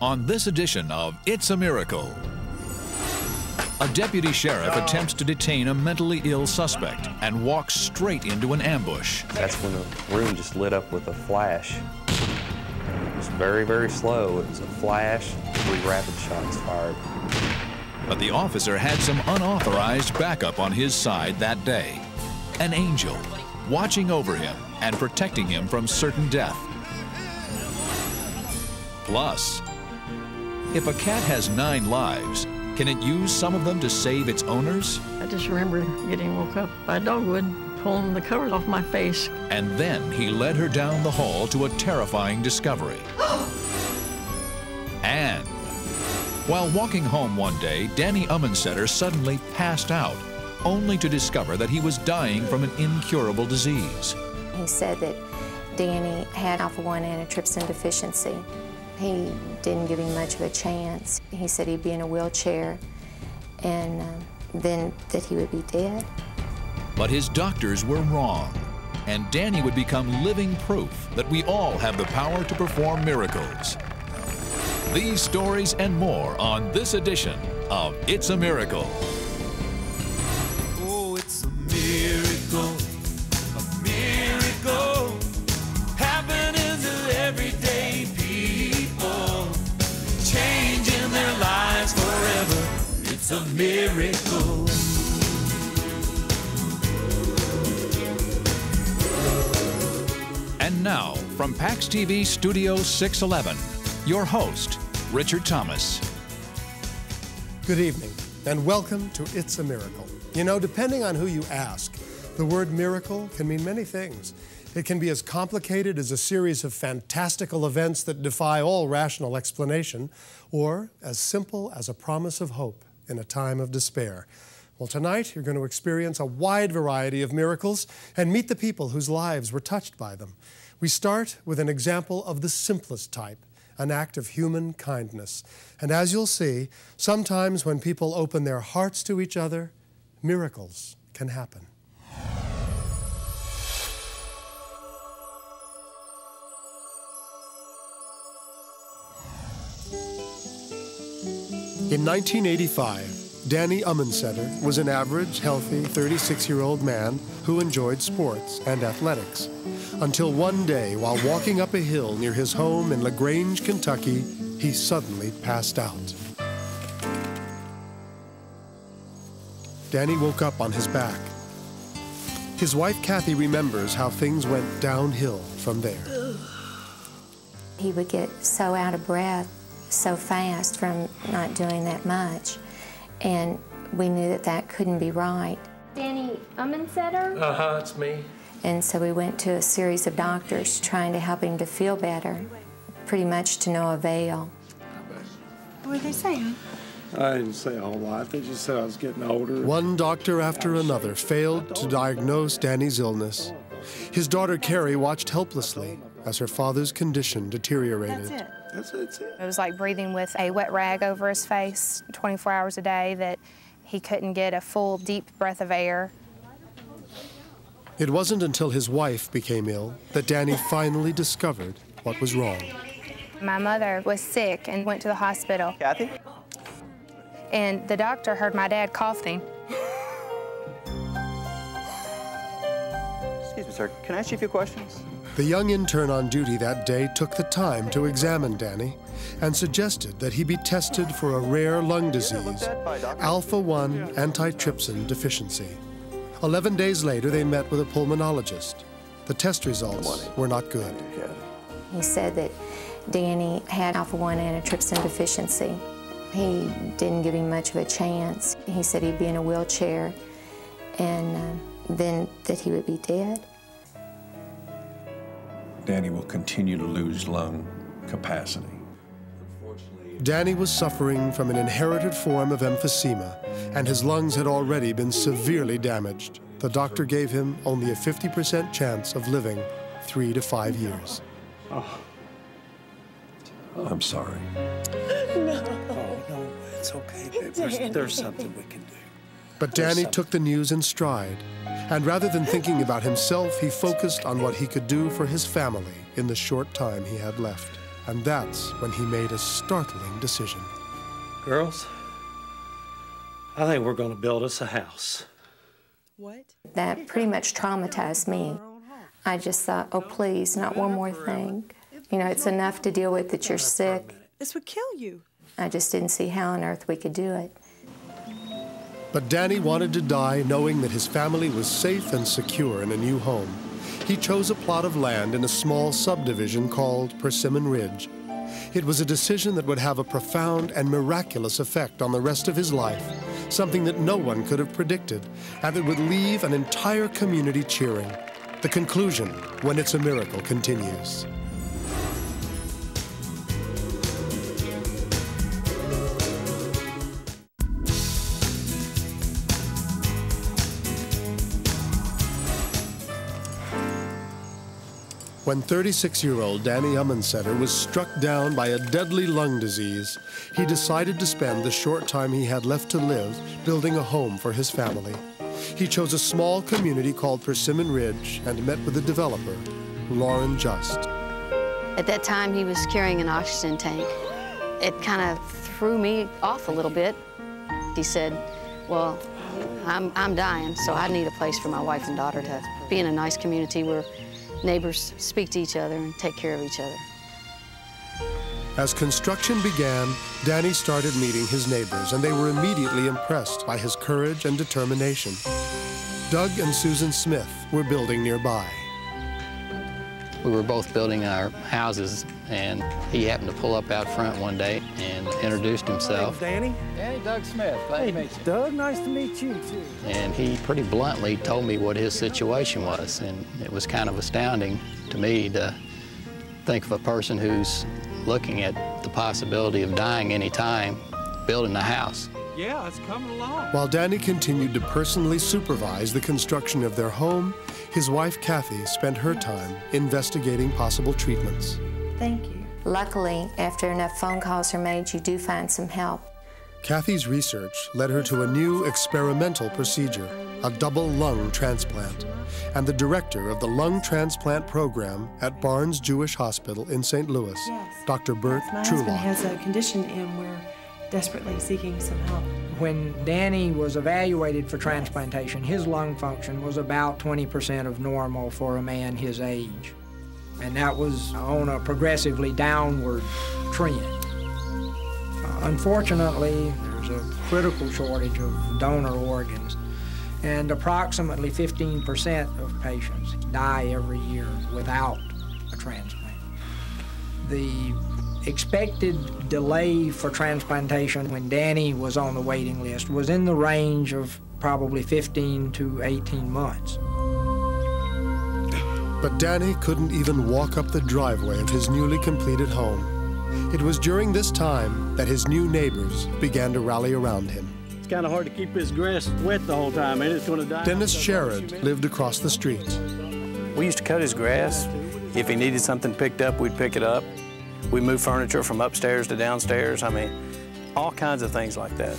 on this edition of It's a Miracle. A deputy sheriff attempts to detain a mentally ill suspect and walks straight into an ambush. That's when the room just lit up with a flash. It was very, very slow. It was a flash, 3 rapid shots fired. But the officer had some unauthorized backup on his side that day. An angel watching over him and protecting him from certain death. Plus, if a cat has 9 lives, can it use some of them to save its owners? I just remember getting woke up by Dogwood, pulling the covers off my face. And then he led her down the hall to a terrifying discovery. And while walking home one day, Danny Umansetter suddenly passed out, only to discover that he was dying from an incurable disease. He said that Danny had alpha-1 antitrypsin deficiency. He didn't give him much of a chance. He said he'd be in a wheelchair and then that he would be dead. But his doctors were wrong, and Danny would become living proof that we all have the power to perform miracles. These stories and more on this edition of It's a Miracle. Oh, it's a miracle, a miracle, happening to everyday people, changing their lives forever. It's a miracle. And now, from PAX TV Studio 611, your host, Richard Thomas. Good evening, and welcome to It's a Miracle. You know, depending on who you ask, the word miracle can mean many things. It can be as complicated as a series of fantastical events that defy all rational explanation, or as simple as a promise of hope in a time of despair. Well, tonight, you're going to experience a wide variety of miracles and meet the people whose lives were touched by them. We start with an example of the simplest type, an act of human kindness. And as you'll see, sometimes when people open their hearts to each other, miracles can happen. In 1985, Danny Umansetter was an average, healthy 36-year-old man who enjoyed sports and athletics, until one day, while walking up a hill near his home in LaGrange, Kentucky, he suddenly passed out. Danny woke up on his back. His wife, Kathy, remembers how things went downhill from there. He would get so out of breath so fast from not doing that much, and we knew that that couldn't be right. Danny Umansetter? Uh-huh, it's me. And so we went to a series of doctors trying to help him to feel better, pretty much to no avail. What were they saying? I didn't say a whole lot. They just said I was getting older. One doctor after another failed to diagnose Danny's illness. His daughter, Carrie, watched helplessly as her father's condition deteriorated. That's it. That's it. It was like breathing with a wet rag over his face 24 hours a day, that he couldn't get a full, deep breath of air. It wasn't until his wife became ill that Danny finally discovered what was wrong. My mother was sick and went to the hospital. Kathy? And the doctor heard my dad coughing. Excuse me, sir. Can I ask you a few questions? The young intern on duty that day took the time to examine Danny and suggested that he be tested for a rare lung disease, alpha-1 antitrypsin deficiency. 11 days later, they met with a pulmonologist. The test results were not good. He said that Danny had alpha-1 antitrypsin deficiency. He didn't give him much of a chance. He said he'd be in a wheelchair and then that he would be dead. Danny will continue to lose lung capacity. Danny was suffering from an inherited form of emphysema, and his lungs had already been severely damaged. The doctor gave him only a 50% chance of living 3 to 5 years. Oh. I'm sorry. No. Oh, no, it's okay, babe. There's something we can do. But Danny took the news in stride, and rather than thinking about himself, he focused on what he could do for his family in the short time he had left. And that's when he made a startling decision. Girls, I think we're going to build us a house. What? That pretty much traumatized me. I just thought, oh, please, not one more thing. You know, it's enough to deal with that you're sick. This would kill you. I just didn't see how on earth we could do it. But Danny wanted to die knowing that his family was safe and secure in a new home. He chose a plot of land in a small subdivision called Persimmon Ridge. It was a decision that would have a profound and miraculous effect on the rest of his life, something that no one could have predicted, and that would leave an entire community cheering. The conclusion, when It's a Miracle, continues. When 36-year-old Danny Umansetter was struck down by a deadly lung disease, he decided to spend the short time he had left to live building a home for his family. He chose a small community called Persimmon Ridge and met with the developer, Lauren Just. At that time, he was carrying an oxygen tank. It kind of threw me off a little bit. He said, well, I'm dying, so I need a place for my wife and daughter to be in a nice community where neighbors speak to each other and take care of each other. As construction began, Danny started meeting his neighbors, and they were immediately impressed by his courage and determination. Doug and Susan Smith were building nearby. We were both building our houses, and he happened to pull up out front one day and introduced himself. Hey, Danny. Hey, Doug Smith. Hey, Doug, nice to meet you, too. And he pretty bluntly told me what his situation was, and it was kind of astounding to me to think of a person who's looking at the possibility of dying any time, building a house. Yeah, it's coming along. While Danny continued to personally supervise the construction of their home, his wife, Kathy, spent her time investigating possible treatments. Thank you. Luckily, after enough phone calls are made, you do find some help. Kathy's research led her to a new experimental procedure, a double lung transplant, and the director of the lung transplant program at Barnes-Jewish Hospital in St. Louis, yes. Dr. Bert Trulon. My husband has a condition and we're desperately seeking some help. When Danny was evaluated for transplantation, his lung function was about 20% of normal for a man his age. And that was on a progressively downward trend. Unfortunately, there's a critical shortage of donor organs, and approximately 15% of patients die every year without a transplant. The expected delay for transplantation when Danny was on the waiting list was in the range of probably 15 to 18 months. But Danny couldn't even walk up the driveway of his newly completed home. It was during this time that his new neighbors began to rally around him. It's kind of hard to keep his grass wet the whole time, and it's going to die. Dennis Sherrod lived across the street. We used to cut his grass. If he needed something picked up, we'd pick it up. We moved furniture from upstairs to downstairs. I mean, all kinds of things like that.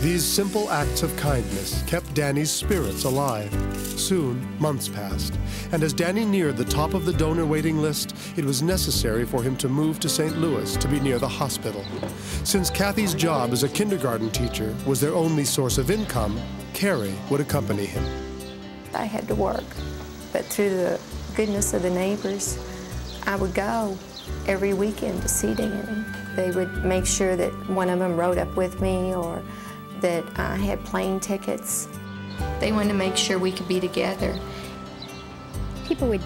These simple acts of kindness kept Danny's spirits alive. Soon, months passed, and as Danny neared the top of the donor waiting list, it was necessary for him to move to St. Louis to be near the hospital. Since Kathy's job as a kindergarten teacher was their only source of income, Carrie would accompany him. I had to work, but through the goodness of the neighbors, I would go every weekend to see Danny. They would make sure that one of them rode up with me or that I had plane tickets. They wanted to make sure we could be together. People would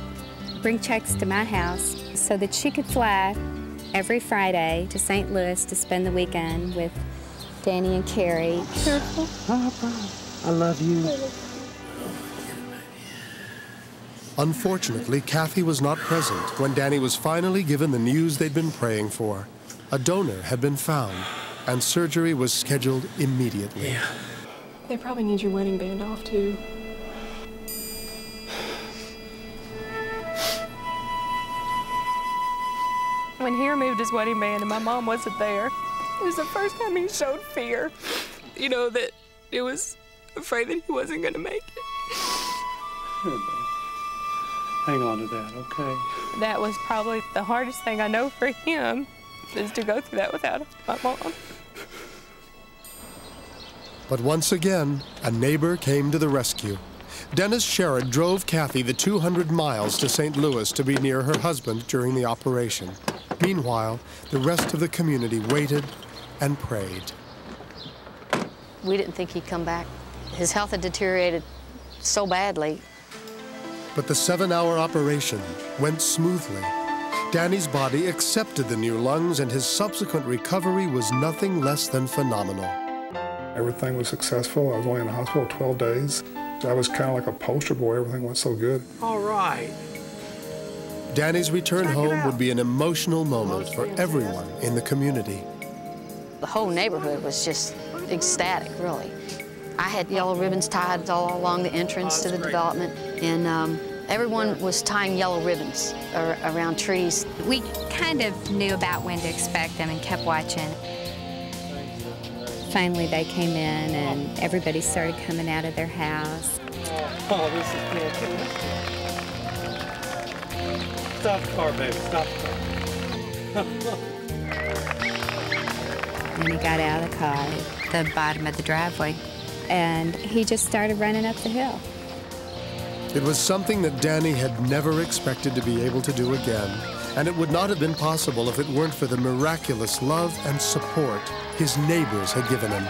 bring checks to my house so that she could fly every Friday to St. Louis to spend the weekend with Danny and Carrie. Careful. I love you. Unfortunately, Kathy was not present when Danny was finally given the news they'd been praying for. A donor had been found, and surgery was scheduled immediately. Yeah. They probably need your wedding band off, too. When he removed his wedding band and my mom wasn't there, it was the first time he showed fear. You know, that it was afraid that he wasn't going to make it. Hang on to that, okay? That was probably the hardest thing I know for him, is to go through that without my mom. But once again, a neighbor came to the rescue. Dennis Sherrod drove Kathy the 200 miles to St. Louis to be near her husband during the operation. Meanwhile, the rest of the community waited and prayed. We didn't think he'd come back. His health had deteriorated so badly. But the 7-hour operation went smoothly. Danny's body accepted the new lungs, and his subsequent recovery was nothing less than phenomenal. Everything was successful. I was only in the hospital 12 days. I was kind of like a poster boy. Everything went so good. All right. Danny's return home would be an emotional moment for everyone in the community. The whole neighborhood was just ecstatic, really. I had yellow ribbons tied all along the entrance to the development, and everyone was tying yellow ribbons around trees. We kind of knew about when to expect them and kept watching. Finally, they came in, and everybody started coming out of their house. Oh, this is cool. Stop the car, baby. Stop the car. When he got out of the car, the bottom of the driveway, and he just started running up the hill. It was something that Danny had never expected to be able to do again, and it would not have been possible if it weren't for the miraculous love and support his neighbors had given him.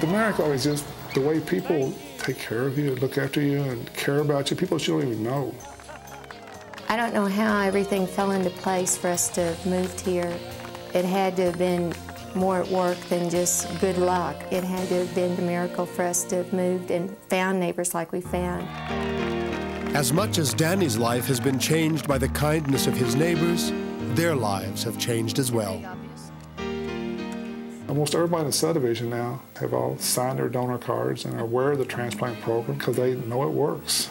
The miracle is just the way people take care of you, look after you, and care about you, people that you don't even know. I don't know how everything fell into place for us to have moved here. It had to have been more at work than just good luck. It had to have been the miracle for us to have moved and found neighbors like we found. As much as Danny's life has been changed by the kindness of his neighbors, their lives have changed as well. Almost everybody in the subdivision now have all signed their donor cards and are aware of the transplant program because they know it works.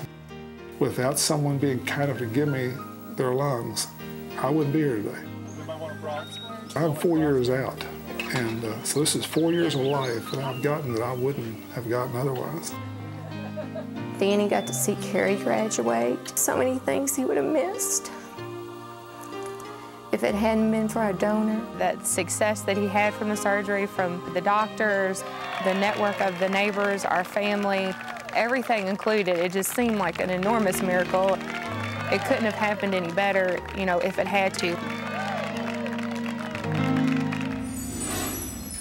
Without someone being kind enough to give me their lungs, I wouldn't be here today. I'm 4 years out. And so this is 4 years of life that I've gotten that I wouldn't have gotten otherwise. Danny got to see Carrie graduate. So many things he would have missed if it hadn't been for our donor. That success that he had from the surgery, from the doctors, the network of the neighbors, our family, everything included, it just seemed like an enormous miracle. It couldn't have happened any better, you know, if it had to.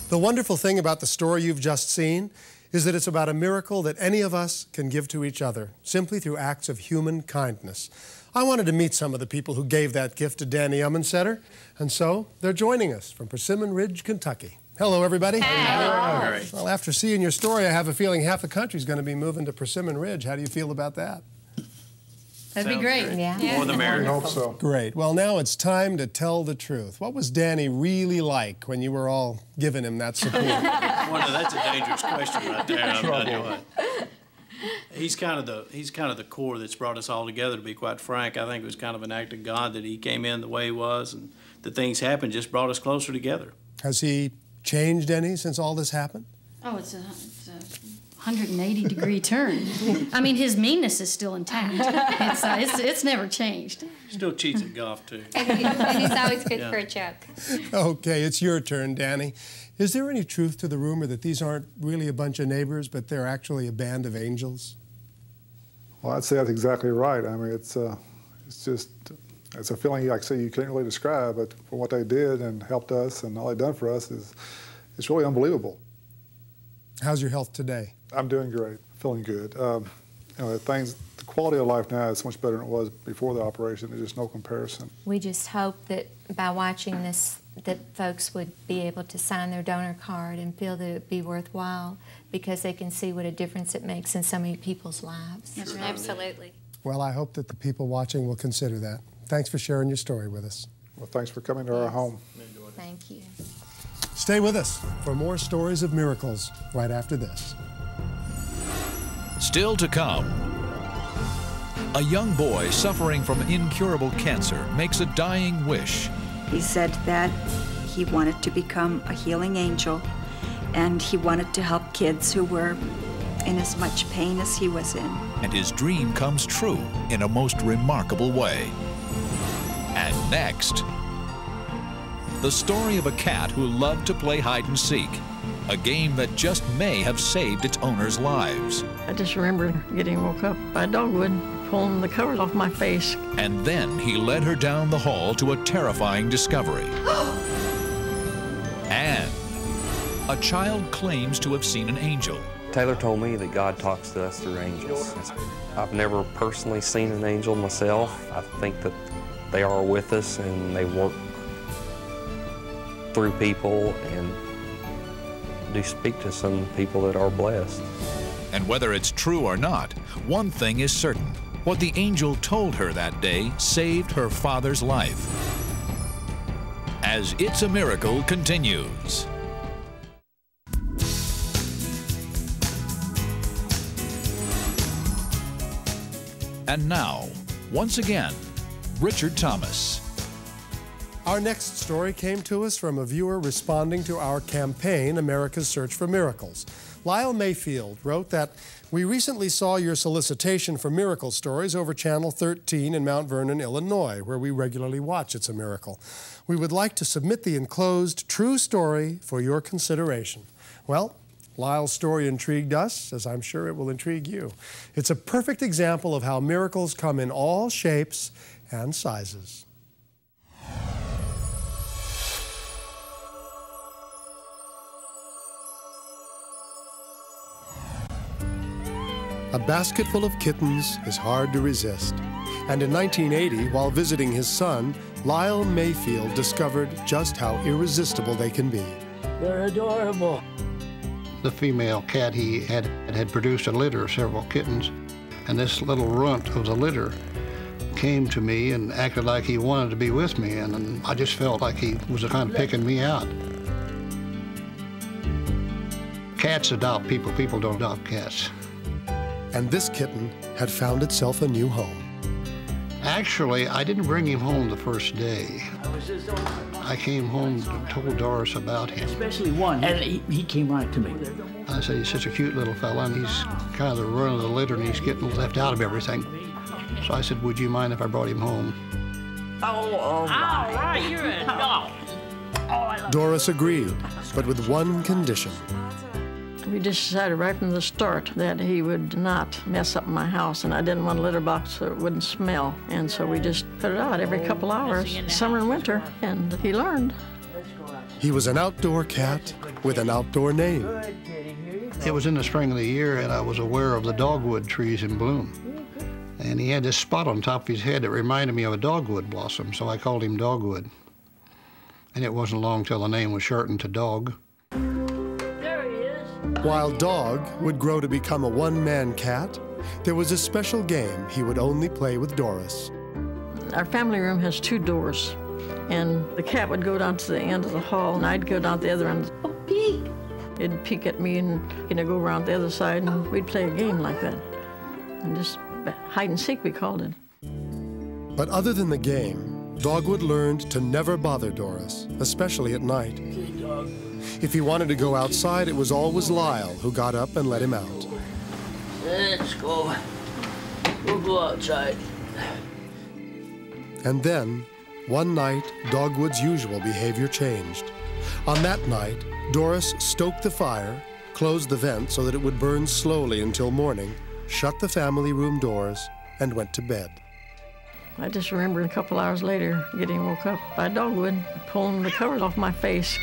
The wonderful thing about the story you've just seen is that it's about a miracle that any of us can give to each other, simply through acts of human kindness. I wanted to meet some of the people who gave that gift to Danny Umansetter, and so they're joining us from Persimmon Ridge, Kentucky. Hello, everybody. Hello. Well, after seeing your story, I have a feeling half the country's going to be moving to Persimmon Ridge. How do you feel about that? That'd be great. Yeah. More the merrier. I hope so. Great. Well, now it's time to tell the truth. What was Danny really like when you were all giving him that support? Well, that's a dangerous question right there. I'm not doing it. He's kind of the core that's brought us all together. To be quite frank, I think it was kind of an act of God that he came in the way he was, and the things happened just brought us closer together. Has he changed any since all this happened? Oh, it's a 180-degree turn. I mean, his meanness is still intact. It's never changed. Still cheats at golf, too. And he's always good for a joke. Okay, it's your turn, Danny. Is there any truth to the rumor that these aren't really a bunch of neighbors, but they're actually a band of angels? Well, I'd say that's exactly right. I mean, it's a feeling, like I say, you can't really describe, but for what they did and helped us and all they've done for us, it's really unbelievable. How's your health today? I'm doing great, feeling good. You know, the quality of life now is so much better than it was before the operation. There's just no comparison. We just hope that by watching this, that folks would be able to sign their donor card and feel that it would be worthwhile because they can see what a difference it makes in so many people's lives. Yes, sure. Absolutely. Well, I hope that the people watching will consider that. Thanks for sharing your story with us. Well, thanks for coming to our home. Thank you. Stay with us for more stories of miracles right after this. Still to come, a young boy suffering from incurable cancer makes a dying wish. He said that he wanted to become a healing angel, and he wanted to help kids who were in as much pain as he was in. And his dream comes true in a most remarkable way. And next, the story of a cat who loved to play hide-and-seek, a game that just may have saved its owner's lives. I just remember getting woke up by Dogwood, pulling the covers off my face. And then he led her down the hall to a terrifying discovery. And a child claims to have seen an angel. Taylor told me that God talks to us through angels. I've never personally seen an angel myself. I think that they are with us and they work through people and do speak to some people that are blessed. And whether it's true or not, one thing is certain. What the angel told her that day saved her father's life. As It's a Miracle continues. And now, once again, Richard Thomas. Our next story came to us from a viewer responding to our campaign, America's Search for Miracles. Lyle Mayfield wrote that, "We recently saw your solicitation for miracle stories over Channel 13 in Mount Vernon, Illinois, where we regularly watch It's a Miracle. We would like to submit the enclosed true story for your consideration." Well, Lyle's story intrigued us, as I'm sure it will intrigue you. It's a perfect example of how miracles come in all shapes and sizes. A basket full of kittens is hard to resist. And in 1980, while visiting his son, Lyle Mayfield discovered just how irresistible they can be. They're adorable. The female cat he had produced a litter of several kittens, and this little runt of the litter came to me and acted like he wanted to be with me, and I just felt like he was kind of picking me out. Cats adopt people, people don't adopt cats. And this kitten had found itself a new home. Actually, I didn't bring him home the first day. I came home and told Doris about him. Especially one, and he came right to me. I said, he's such a cute little fella, and he's kind of the run of the litter, and he's getting left out of everything. So I said, would you mind if I brought him home? Oh, all right. All right, you're a dog. Oh, I love Doris agreed, but with one condition. We just decided right from the start that he would not mess up my house, and I didn't want a litter box so it wouldn't smell. And so we just put it out every couple hours, summer and winter, and he learned. He was an outdoor cat with an outdoor name. It was in the spring of the year, and I was aware of the dogwood trees in bloom. And he had this spot on top of his head that reminded me of a dogwood blossom, so I called him Dogwood. And it wasn't long till the name was shortened to Dog. While Dog would grow to become a one-man cat, there was a special game he would only play with Doris. Our family room has two doors, and the cat would go down to the end of the hall, and I'd go down to the other end. Oh, peek! It'd peek at me, and go around the other side, and we'd play a game like that. And just hide and seek, we called it. But other than the game, Dogwood learned to never bother Doris, especially at night. If he wanted to go outside, it was always Lyle who got up and let him out. Let's go. We'll go outside. And then, one night, Dogwood's usual behavior changed. On that night, Doris stoked the fire, closed the vent so that it would burn slowly until morning, shut the family room doors, and went to bed. I just remember a couple hours later getting woke up by Dogwood, pulling the covers off my face.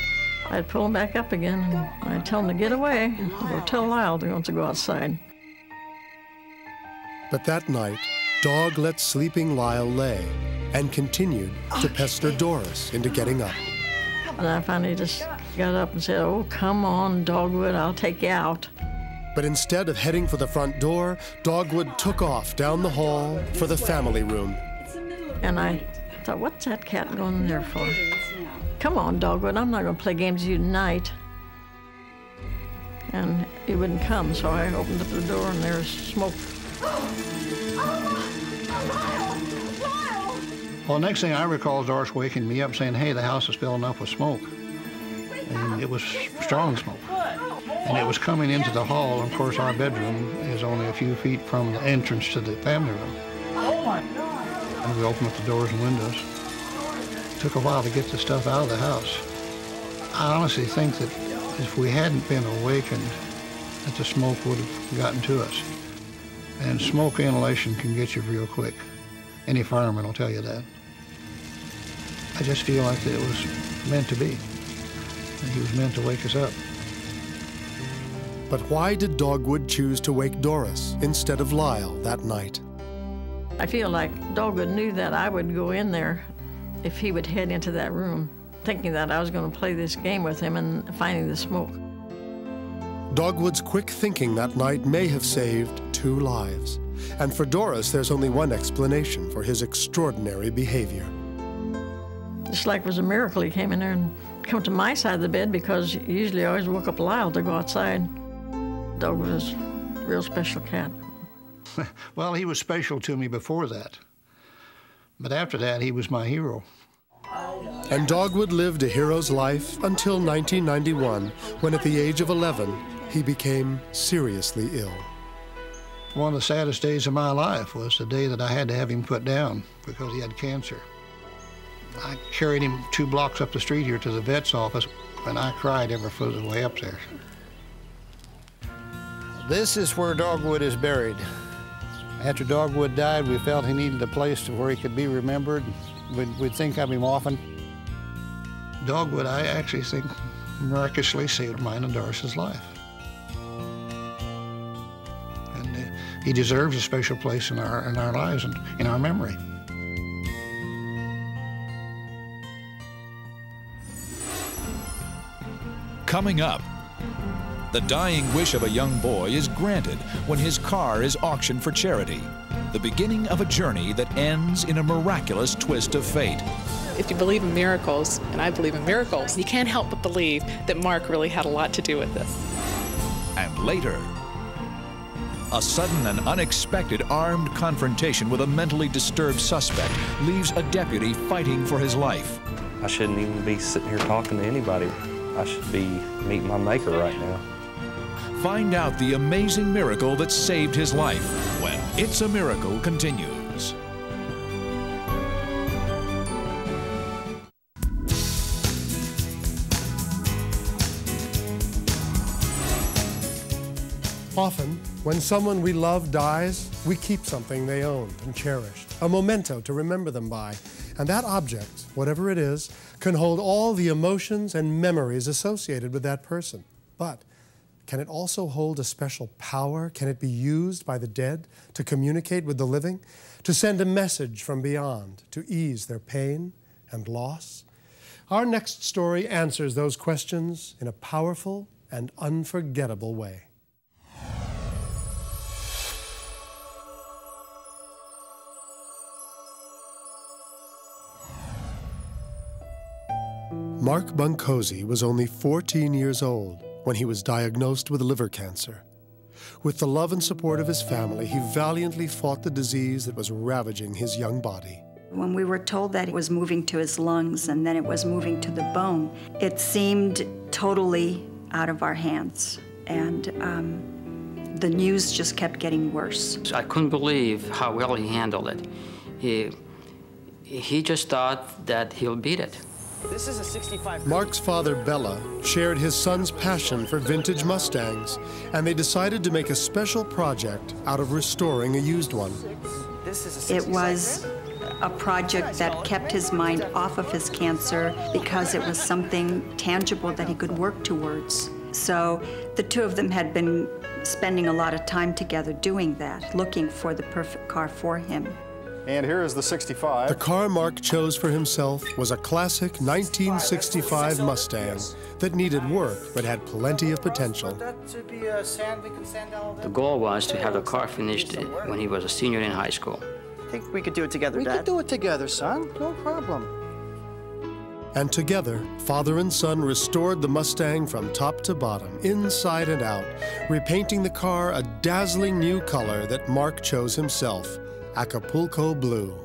I'd pull him back up again, and I'd tell him to get away, or tell Lyle he wants to go outside. But that night, Dog let sleeping Lyle lay and continued to pester Doris into getting up. And I finally just got up and said, oh, come on, Dogwood, I'll take you out. But instead of heading for the front door, Dogwood took off down the hall for the family room. And I thought, what's that cat going in there for? Come on, Dogwood, I'm not going to play games with you tonight. And he wouldn't come, so I opened up the door, and there was smoke. Well, next thing I recall is Doris waking me up saying, hey, the house is filling up with smoke. And it was strong smoke. and it was coming into the hall. Of course, our bedroom is only a few feet from the entrance to the family room. Oh, my God. And we opened up the doors and windows. It took a while to get the stuff out of the house. I honestly think that if we hadn't been awakened, that the smoke would have gotten to us. And smoke inhalation can get you real quick. Any fireman will tell you that. I just feel like it was meant to be. And he was meant to wake us up. But why did Dogwood choose to wake Doris instead of Lyle that night? I feel like Dogwood knew that I would go in there if he would head into that room, thinking that I was going to play this game with him and finding the smoke. Dogwood's quick thinking that night may have saved 2 lives. And for Doris, there's only one explanation for his extraordinary behavior. It's like it was a miracle he came in there and come to my side of the bed, because usually I always woke up Lyle to go outside. Doug was a real special cat. Well, he was special to me before that. But after that, he was my hero. And Dogwood lived a hero's life until 1991, when at the age of 11, he became seriously ill. One of the saddest days of my life was the day that I had to have him put down because he had cancer. I carried him 2 blocks up the street here to the vet's office, and I cried every foot of the way up there. This is where Dogwood is buried. After Dogwood died, we felt he needed a place where he could be remembered. We'd think of him often. Dogwood, I actually think, miraculously saved mine and Doris's life. And he deserves a special place in our lives and in our memory. Coming up, the dying wish of a young boy is granted when his car is auctioned for charity. The beginning of a journey that ends in a miraculous twist of fate. If you believe in miracles, and I believe in miracles, you can't help but believe that Mark really had a lot to do with this. And later, a sudden and unexpected armed confrontation with a mentally disturbed suspect leaves a deputy fighting for his life. I shouldn't even be sitting here talking to anybody. I should be meeting my maker right now. Find out the amazing miracle that saved his life when It's a Miracle continues. Often, when someone we love dies, we keep something they owned and cherished, a memento to remember them by. And that object, whatever it is, can hold all the emotions and memories associated with that person. But can it also hold a special power? Can it be used by the dead to communicate with the living, to send a message from beyond, to ease their pain and loss? Our next story answers those questions in a powerful and unforgettable way. Mark Bunkozi was only 14 years old when he was diagnosed with liver cancer. With the love and support of his family, he valiantly fought the disease that was ravaging his young body. When we were told that it was moving to his lungs and then it was moving to the bone, it seemed totally out of our hands. And the news just kept getting worse. I couldn't believe how well he handled it. He just thought that he'll beat it. This is a 65. Mark's father, Bella, shared his son's passion for vintage Mustangs, and they decided to make a special project out of restoring a used one. It was a project that kept his mind off of his cancer because it was something tangible that he could work towards. So the two of them had been spending a lot of time together doing that, looking for the perfect car for him. And here is the 65. The car Mark chose for himself was a classic 1965 Mustang that needed work but had plenty of potential. The goal was to have the car finished when he was a senior in high school. I think we could do it together, Dad. We could do it together, son. No problem. And together, father and son restored the Mustang from top to bottom, inside and out, repainting the car a dazzling new color that Mark chose himself. Acapulco Blue.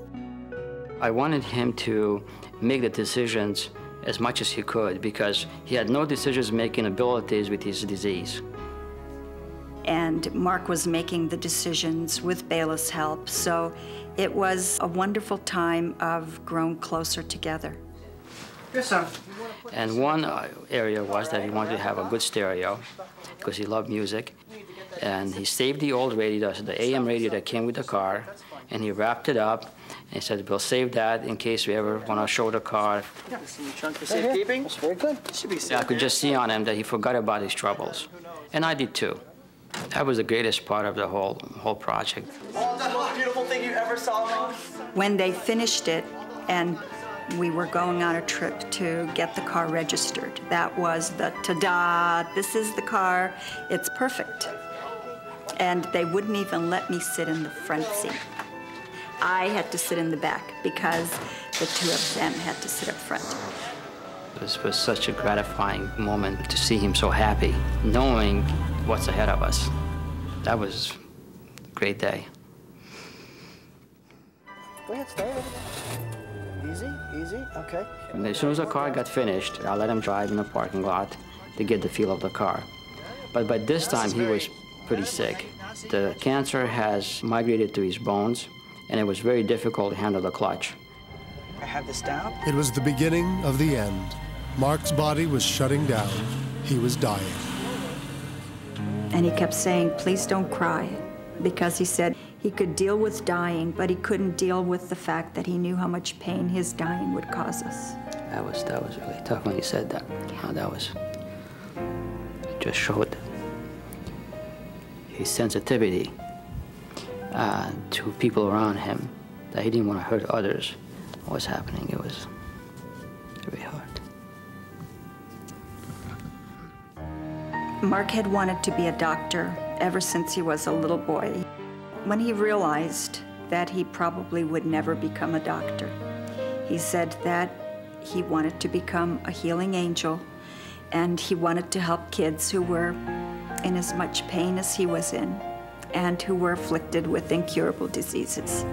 I wanted him to make the decisions as much as he could because he had no decision-making abilities with his disease. And Mark was making the decisions with Bella's help, so it was a wonderful time of growing closer together. And one area was that he wanted to have a good stereo because he loved music, and he saved the old radio, the AM radio that came with the car, and he wrapped it up, and he said, we'll save that in case we ever want to show the car. Yeah, chunk for safekeeping. That's very good. Should be safe. I could just see on him that he forgot about his troubles, and I did too. That was the greatest part of the whole project. Oh, that most beautiful thing you ever saw. When they finished it, and we were going on a trip to get the car registered. That was the ta-da, this is the car, it's perfect. And they wouldn't even let me sit in the front seat. I had to sit in the back because the two of them had to sit up front. This was such a gratifying moment to see him so happy, knowing what's ahead of us. That was a great day. Go ahead, stay there. Easy, easy, okay. And as soon as the car got finished, I let him drive in the parking lot to get the feel of the car. But by this time, he was pretty sick. The cancer has migrated to his bones, and it was very difficult to handle the clutch. I have this down. It was the beginning of the end. Mark's body was shutting down. He was dying. And he kept saying, please don't cry, because he said, he could deal with dying, but he couldn't deal with the fact that he knew how much pain his dying would cause us. That was really tough when he said that. Yeah. Oh, that was, it just showed his sensitivity to people around him, that he didn't want to hurt others. What was happening, it was very hard. Mark had wanted to be a doctor ever since he was a little boy. When he realized that he probably would never become a doctor, he said that he wanted to become a healing angel, and he wanted to help kids who were in as much pain as he was in and who were afflicted with incurable diseases.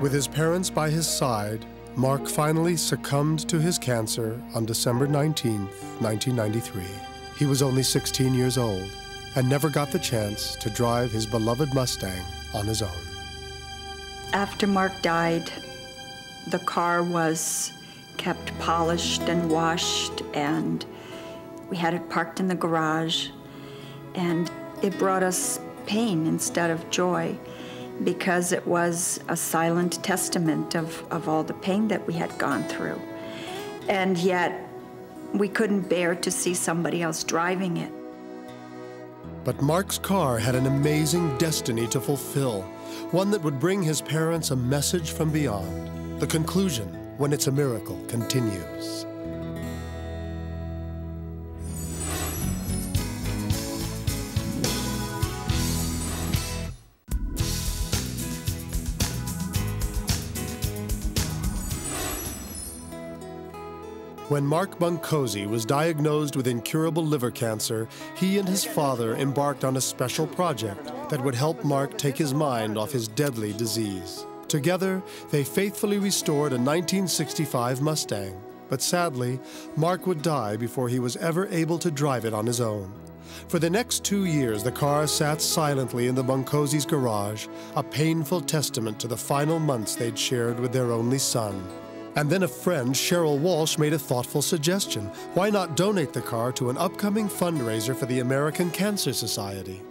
With his parents by his side, Mark finally succumbed to his cancer on December 19, 1993. He was only 16 years old and never got the chance to drive his beloved Mustang on his own. After Mark died, the car was kept polished and washed, and we had it parked in the garage, and it brought us pain instead of joy because it was a silent testament of all the pain that we had gone through. And yet, we couldn't bear to see somebody else driving it. But Mark's car had an amazing destiny to fulfill, one that would bring his parents a message from beyond. The conclusion, when It's a Miracle, continues. When Mark Bunkozi was diagnosed with incurable liver cancer, he and his father embarked on a special project that would help Mark take his mind off his deadly disease. Together, they faithfully restored a 1965 Mustang, but sadly, Mark would die before he was ever able to drive it on his own. For the next 2 years, the car sat silently in the Bunkozi's garage, a painful testament to the final months they'd shared with their only son. And then a friend, Cheryl Walsh, made a thoughtful suggestion. Why not donate the car to an upcoming fundraiser for the American Cancer Society?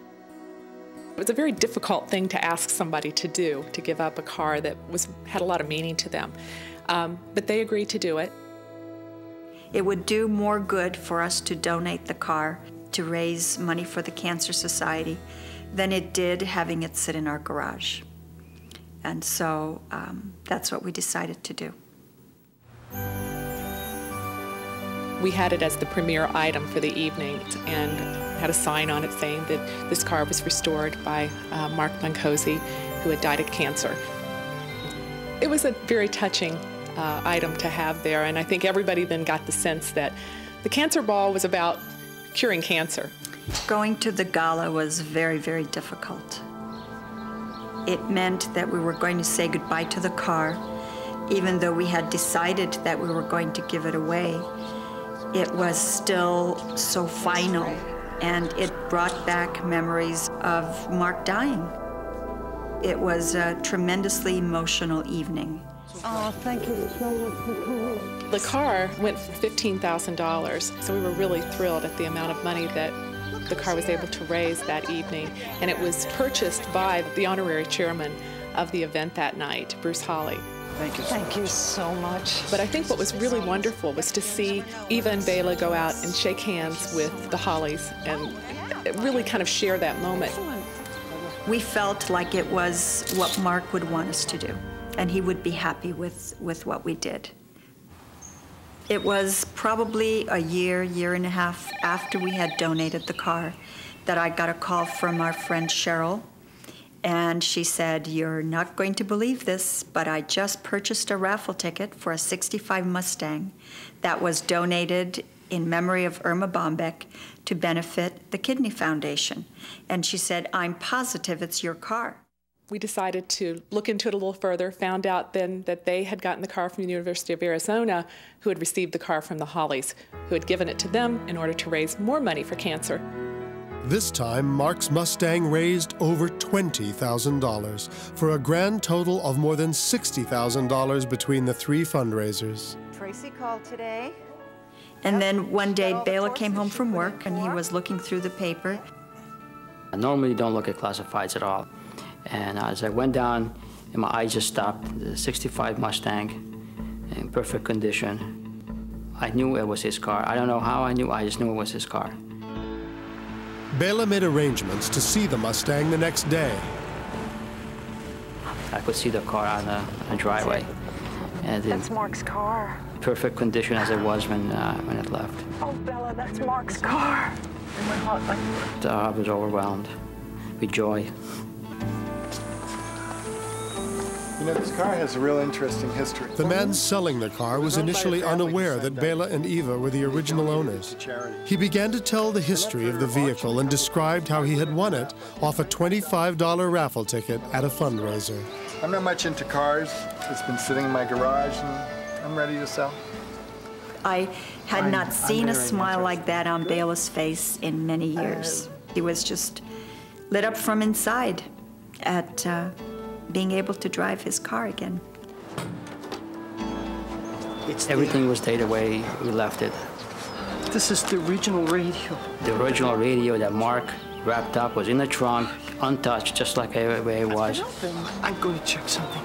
It was a very difficult thing to ask somebody to do, to give up a car that had a lot of meaning to them. But they agreed to do it. It would do more good for us to donate the car to raise money for the Cancer Society than it did having it sit in our garage. And so that's what we decided to do. We had it as the premier item for the evening and had a sign on it saying that this car was restored by Mark Bunkozi, who had died of cancer. It was a very touching item to have there, and I think everybody then got the sense that the cancer ball was about curing cancer. Going to the gala was very, very difficult. It meant that we were going to say goodbye to the car, even though we had decided that we were going to give it away, it was still so final, and it brought back memories of Mark dying. It was a tremendously emotional evening. Oh, thank you so much for coming. The car went for $15,000, so we were really thrilled at the amount of money that the car was able to raise that evening, and it was purchased by the honorary chairman of the event that night, Bruce Holly. Thank you so much. Thank you so much. But I think what was really wonderful was to see Eva and Bella go out and shake hands with the Hollies and really kind of share that moment. We felt like it was what Mark would want us to do, and he would be happy with what we did. It was probably a year, year and a half after we had donated the car that I got a call from our friend Cheryl, and she said, "You're not going to believe this, but I just purchased a raffle ticket for a '65 Mustang that was donated in memory of Irma Bombeck to benefit the Kidney Foundation." And she said, "I'm positive it's your car." We decided to look into it a little further, found out then that they had gotten the car from the University of Arizona, who had received the car from the Hollies, who had given it to them in order to raise more money for cancer. This time, Mark's Mustang raised over $20,000 for a grand total of more than $60,000 between the three fundraisers. Tracy called today. And then one day, Bela came home from work, and he was looking through the paper. I normally don't look at classifieds at all. And as I went down, and my eyes just stopped, the '65 Mustang in perfect condition. I knew it was his car. I don't know how I knew, I just knew it was his car. Bela made arrangements to see the Mustang the next day. I could see the car on the driveway. And that's Mark's car. Perfect condition as it was when it left. Oh, Bela, that's Mark's car. I was overwhelmed with joy. You know, this car has a real interesting history. The man selling the car was initially unaware that Bela and Eva were the original owners. He began to tell the history of the vehicle and described how he had won it off a $25 raffle ticket at a fundraiser. I'm not much into cars. It's been sitting in my garage, and I'm ready to sell. I had not seen a smile like that on Bela's face in many years. He was just lit up from inside at being able to drive his car again. Everything was stayed the way we left it. This is the original radio. The original radio that Mark wrapped up was in the trunk, untouched, just like the way it was. I'm going to check something.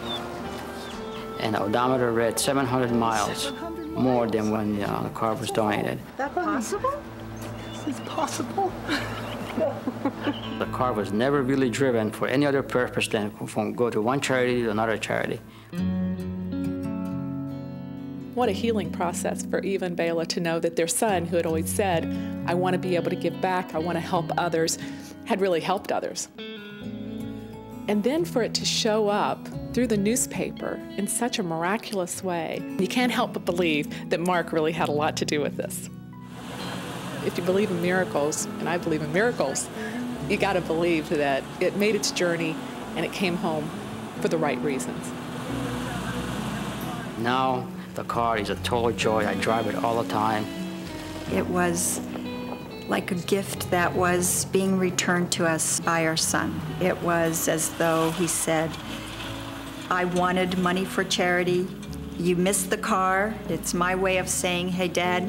And the odometer read 700 miles, more than when the car was donated. Is that possible? Is it possible? The car was never really driven for any other purpose than from go to one charity to another charity. What a healing process for Eva and Bela to know that their son, who had always said, "I want to be able to give back, I want to help others," had really helped others. And then for it to show up through the newspaper in such a miraculous way, you can't help but believe that Mark really had a lot to do with this. If you believe in miracles, and I believe in miracles, you got to believe that it made its journey and it came home for the right reasons. Now the car is a total joy. I drive it all the time. It was like a gift that was being returned to us by our son. It was as though he said, "I wanted money for charity. You missed the car. It's my way of saying, hey, Dad,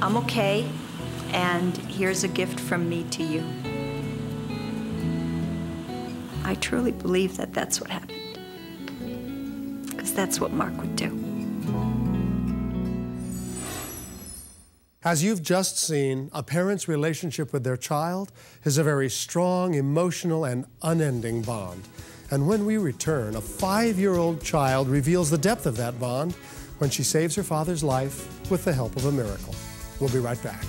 I'm okay. And here's a gift from me to you." I truly believe that that's what happened, because that's what Mark would do. As you've just seen, a parent's relationship with their child is a very strong, emotional, and unending bond. And when we return, a 5-year-old child reveals the depth of that bond when she saves her father's life with the help of a miracle. We'll be right back.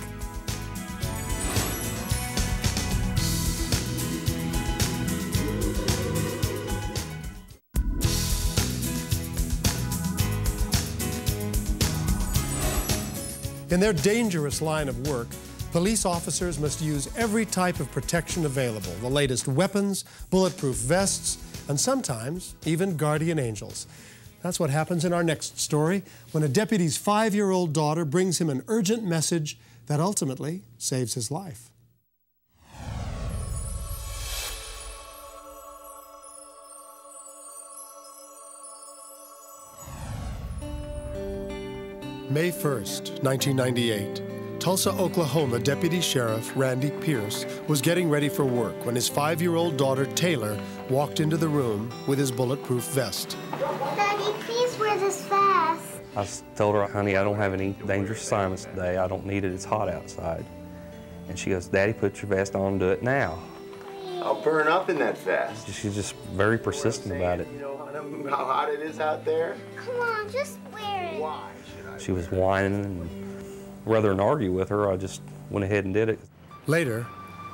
In their dangerous line of work, police officers must use every type of protection available, the latest weapons, bulletproof vests, and sometimes even guardian angels. That's what happens in our next story, when a deputy's 5-year-old daughter brings him an urgent message that ultimately saves his life. May 1st, 1998. Tulsa, Oklahoma Deputy Sheriff Randy Pierce was getting ready for work when his 5-year-old daughter, Taylor, walked into the room with his bulletproof vest. Daddy, please wear this vest. I told her, honey, I don't have any dangerous assignments today. I don't need it. It's hot outside. And she goes, Daddy, put your vest on. Do it now. I'll burn up in that vest. She's just very persistent about it. You know how hot it is out there? Come on, just wear it. Why should I? She was whining, and rather than argue with her, I just went ahead and did it. Later,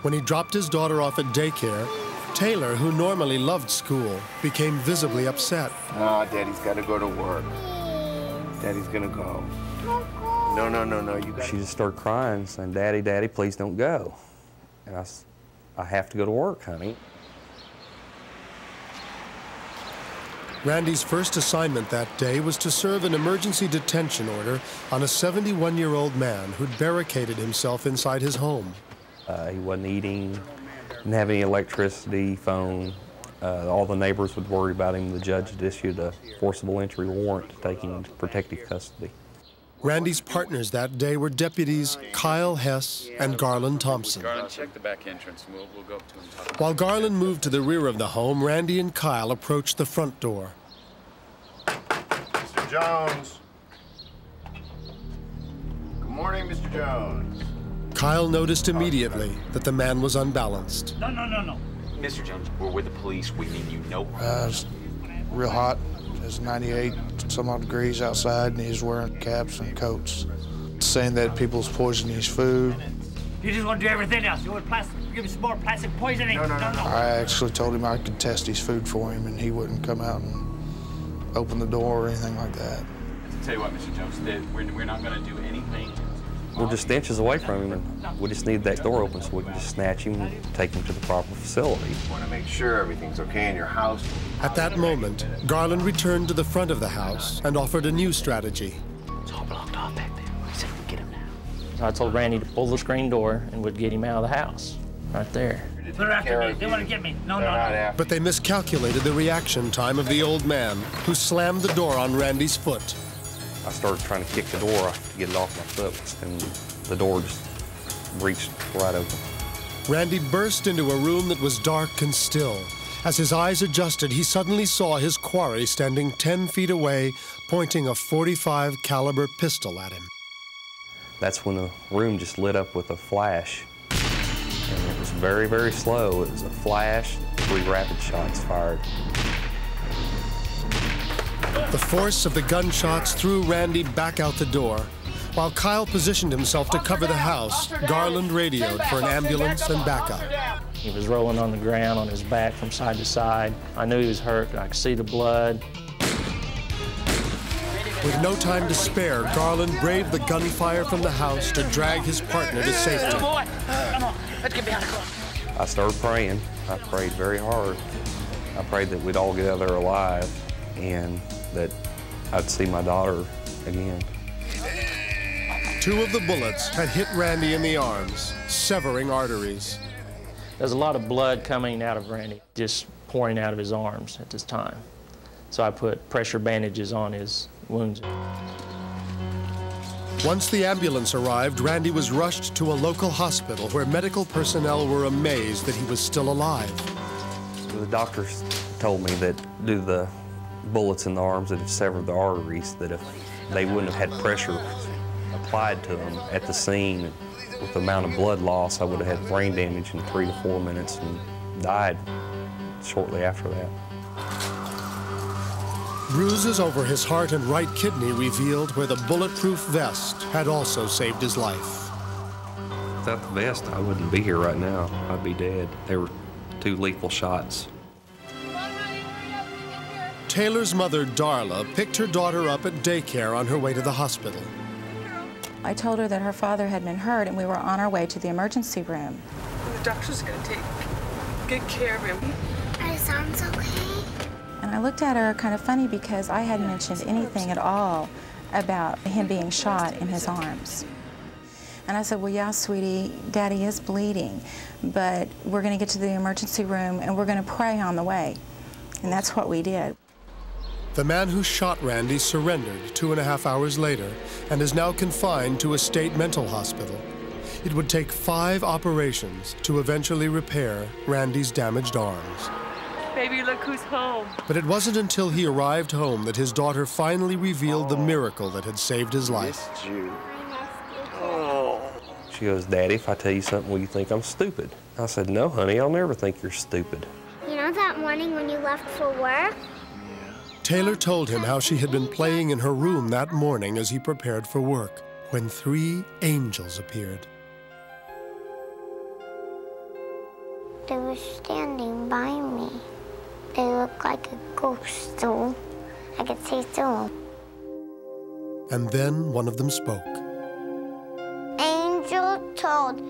when he dropped his daughter off at daycare, Taylor, who normally loved school, became visibly upset. Ah, oh, Daddy's got to go to work. Daddy's going to go. No, no, no, no. You gotta... She just started crying, saying, Daddy, Daddy, please don't go. And I said, I have to go to work, honey. Randy's first assignment that day was to serve an emergency detention order on a 71-year-old man who'd barricaded himself inside his home. He wasn't eating, didn't have any electricity, phone. All the neighbors would worry about him. The judge had issued a forcible entry warrant to take him into protective custody. Randy's partners that day were deputies Kyle Hess and Garland Thompson. Garland, check the back entrance. We'll go up to him. While Garland moved to the rear of the home, Randy and Kyle approached the front door. Mr. Jones. Good morning, Mr. Jones. Kyle noticed immediately that the man was unbalanced. No, no, no, no. Mr. Jones, we're with the police. We need you. No problem. It's real hot. It's 98-some-odd degrees outside, and he's wearing caps and coats, saying that people's poisoning his food. You just want to do everything else. You want plastic, give us more plastic poisoning. No, no, no, no. I actually told him I could test his food for him, and he wouldn't come out and open the door or anything like that. I'll tell you what, Mr. Jones, we're not going to do anything. We're just inches away from him, and we just need that door open so we can just snatch him and take him to the proper facility. We want to make sure everything's okay in your house. At that moment, Garland returned to the front of the house and offered a new strategy. It's all blocked off back there. I said, we'll get him now. So I told Randy to pull the screen door and we'd get him out of the house, right there. They're after me. They want to get me. No, no. But they miscalculated the reaction time of the old man, who slammed the door on Randy's foot. I started trying to kick the door to get it off my foot, and the door just reached right open. Randy burst into a room that was dark and still. As his eyes adjusted, he suddenly saw his quarry standing 10 feet away, pointing a .45 caliber pistol at him. That's when the room just lit up with a flash. And it was very, very slow. It was a flash, 3 rapid shots fired. The force of the gunshots threw Randy back out the door. While Kyle positioned himself to cover the house, Garland radioed for an ambulance and backup. He was rolling on the ground on his back from side to side. I knew he was hurt. I could see the blood. With no time to spare, Garland braved the gunfire from the house to drag his partner to safety. I started praying. I prayed very hard. I prayed that we'd all get out of there alive and that I'd see my daughter again. 2 of the bullets had hit Randy in the arms, severing arteries. There's a lot of blood coming out of Randy, just pouring out of his arms at this time. So I put pressure bandages on his wounds. Once the ambulance arrived, Randy was rushed to a local hospital where medical personnel were amazed that he was still alive. The doctors told me that due to the bullets in the arms that had severed the arteries, that if they wouldn't have had pressure applied to them at the scene, with the amount of blood loss, I would have had brain damage in 3 to 4 minutes and died shortly after that. Bruises over his heart and right kidney revealed where the bulletproof vest had also saved his life. Without the vest, I wouldn't be here right now. I'd be dead. They were 2 lethal shots. Taylor's mother, Darla, picked her daughter up at daycare on her way to the hospital. I told her that her father had been hurt and we were on our way to the emergency room. The doctor's going to take good care of him. Are his arms okay? And I looked at her kind of funny because I hadn't mentioned anything at all about him being shot in his arms. And I said, well, yeah, sweetie, Daddy is bleeding, but we're going to get to the emergency room and we're going to pray on the way. And that's what we did. The man who shot Randy surrendered 2.5 hours later and is now confined to a state mental hospital. It would take 5 operations to eventually repair Randy's damaged arms. Baby, look who's home. But it wasn't until he arrived home that his daughter finally revealed the miracle that had saved his life. She goes, Daddy, if I tell you something, will you think I'm stupid? I said, no, honey, I'll never think you're stupid. You know that morning when you left for work? Taylor told him how she had been playing in her room that morning as he prepared for work, when 3 angels appeared. They were standing by me. They looked like a ghost, though. I could see through them. And then one of them spoke. Told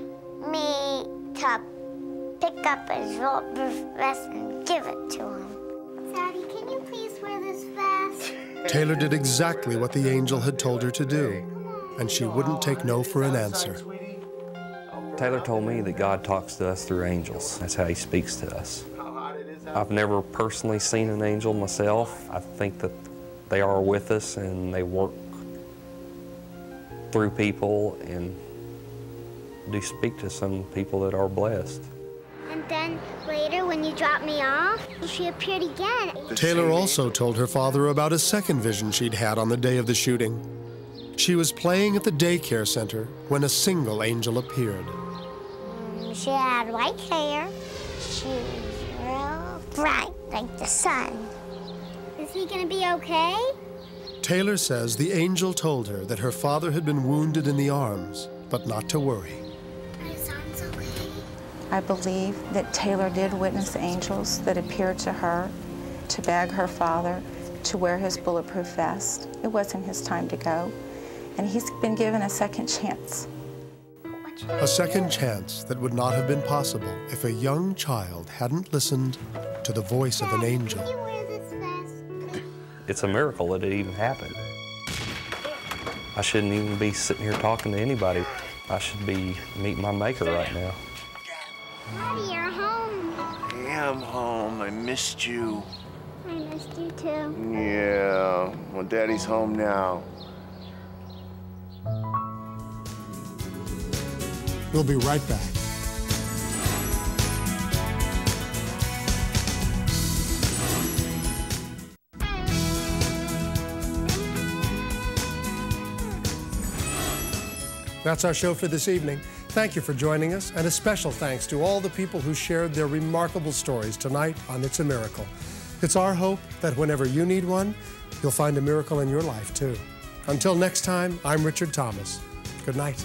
me to pick up his bulletproof vest and give it to him. Daddy, can you please wear this vest? Taylor did exactly what the angel had told her to do, and she wouldn't take no for an answer. Taylor told me that God talks to us through angels. That's how he speaks to us. I've never personally seen an angel myself. I think that they are with us and they work through people and do speak to some people that are blessed. And then later, when you dropped me off, she appeared again. Taylor also told her father about a second vision she'd had on the day of the shooting. She was playing at the daycare center when a single angel appeared. She had white hair. She was real bright, like the sun. Is he gonna be okay? Taylor says the angel told her that her father had been wounded in the arms, but not to worry. I believe that Taylor did witness angels that appeared to her to beg her father to wear his bulletproof vest. It wasn't his time to go, and he's been given a second chance. A second chance that would not have been possible if a young child hadn't listened to the voice of an angel. It's a miracle that it even happened. I shouldn't even be sitting here talking to anybody. I should be meeting my maker right now. Daddy, you're home. Yeah, I'm home. I missed you. I missed you, too. Yeah. Well, Daddy's home now. We'll be right back. That's our show for this evening. Thank you for joining us, and a special thanks to all the people who shared their remarkable stories tonight on It's a Miracle. It's our hope that whenever you need one, you'll find a miracle in your life, too. Until next time, I'm Richard Thomas. Good night.